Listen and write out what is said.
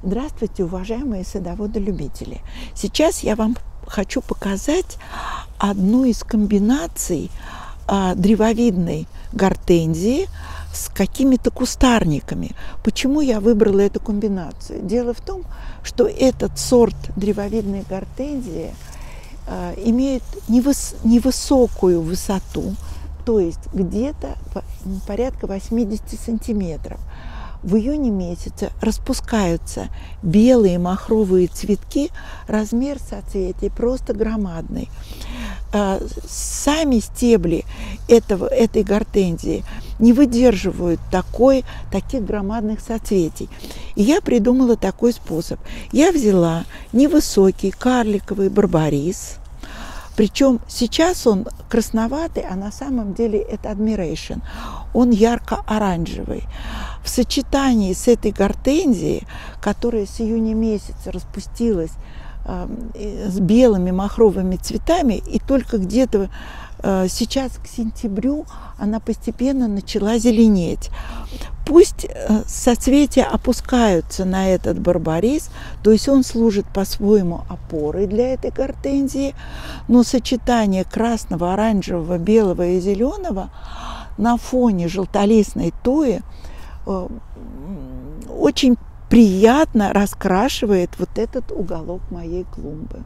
Здравствуйте, уважаемые садоводолюбители! Сейчас я вам хочу показать одну из комбинаций древовидной гортензии с какими-то кустарниками. Почему я выбрала эту комбинацию? Дело в том, что этот сорт древовидной гортензии имеет невысокую высоту, то есть где-то порядка 80 сантиметров. В июне месяце распускаются белые махровые цветки, размер соцветий просто громадный. Сами стебли этой гортензии не выдерживают таких громадных соцветий. И я придумала такой способ. Я взяла невысокий карликовый барбарис, причем сейчас он красноватый, а на самом деле это admiration. Он ярко-оранжевый. В сочетании с этой гортензией, которая с июня месяца распустилась с белыми махровыми цветами, и только где-то сейчас к сентябрю она постепенно начала зеленеть. Пусть соцветия опускаются на этот барбарис, то есть он служит по-своему опорой для этой гортензии, но сочетание красного, оранжевого, белого и зеленого на фоне желтолистной туи очень приятно раскрашивает вот этот уголок моей клумбы.